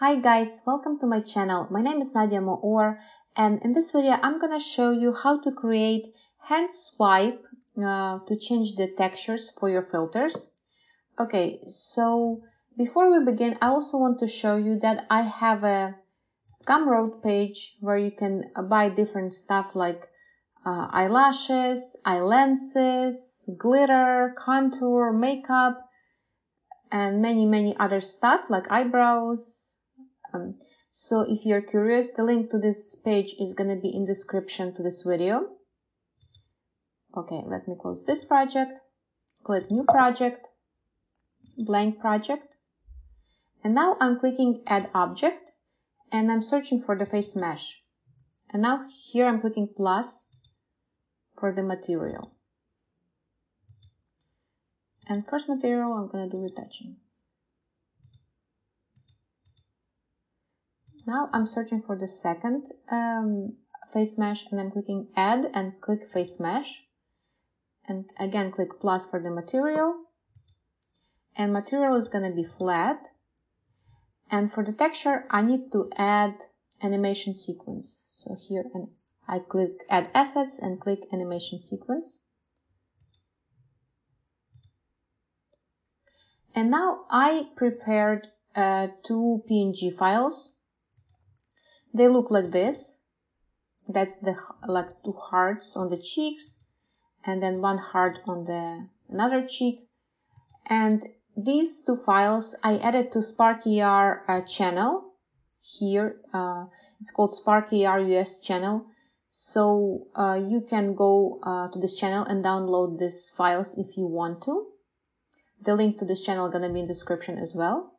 Hi guys, welcome to my channel. My name is Nadiia Moore, and in this video I'm gonna show you how to create hand swipe to change the textures for your filters. Okay, so before we begin, I also want to show you that I have a Gumroad page where you can buy different stuff like eyelashes, eye lenses, glitter, contour, makeup, and many other stuff like eyebrows. So if you're curious, the link to this page is going to be in description to this video. Okay, let me close this project, click new project, blank project, and now I'm clicking add object and I'm searching for the face mesh, and now here I'm clicking plus for the material. And first material, I'm going to do retouching. Now I'm searching for the second face mesh, and I'm clicking add and click face mesh. And again, click plus for the material. And material is going to be flat. And for the texture, I need to add animation sequence. So here I click add assets and click animation sequence. And now I prepared two PNG files. They look like this. That's the like two hearts on the cheeks, and then one heart on the another cheek. And these two files I added to Spark AR channel. Here it's called Spark AR US channel. So you can go to this channel and download these files if you want to. The link to this channel is going to be in the description as well.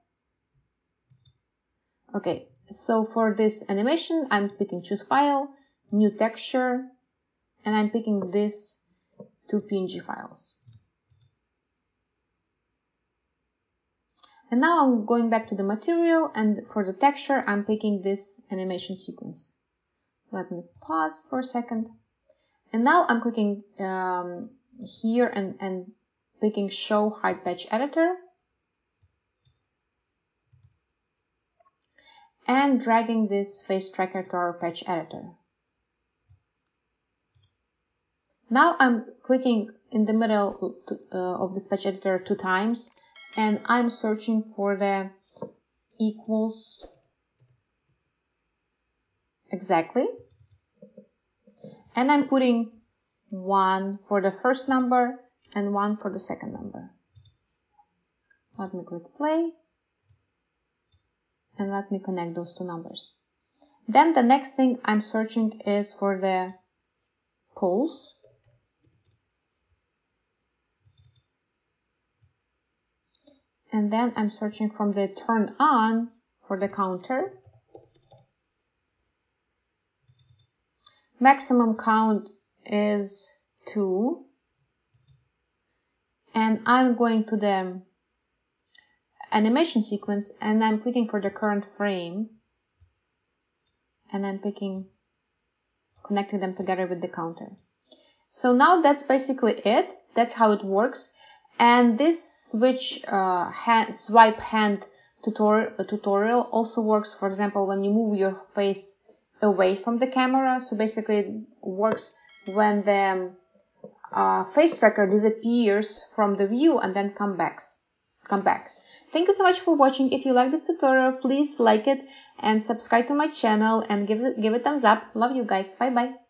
Okay, so for this animation, I'm picking choose file, new texture, and I'm picking these two PNG files. And now I'm going back to the material, and for the texture, I'm picking this animation sequence. Let me pause for a second. And now I'm clicking here and picking show hide patch editor and dragging this face tracker to our patch editor. Now I'm clicking in the middle of this patch editor two times, and I'm searching for the equals exactly, and I'm putting 1 for the first number and 1 for the second number. Let me click play and let me connect those two numbers. Then the next thing I'm searching is for the pulse. And then I'm searching from the turn on for the counter. Maximum count is 2. And I'm going to the animation sequence and I'm clicking for the current frame and I'm picking, connecting them together with the counter. So now that's basically it. That's how it works. And this switch swipe hand tutorial also works, for example, when you move your face away from the camera. So basically it works when the face tracker disappears from the view and then come back. Thank you so much for watching. If you like this tutorial, please like it and subscribe to my channel and give it a thumbs up. Love you guys. Bye bye.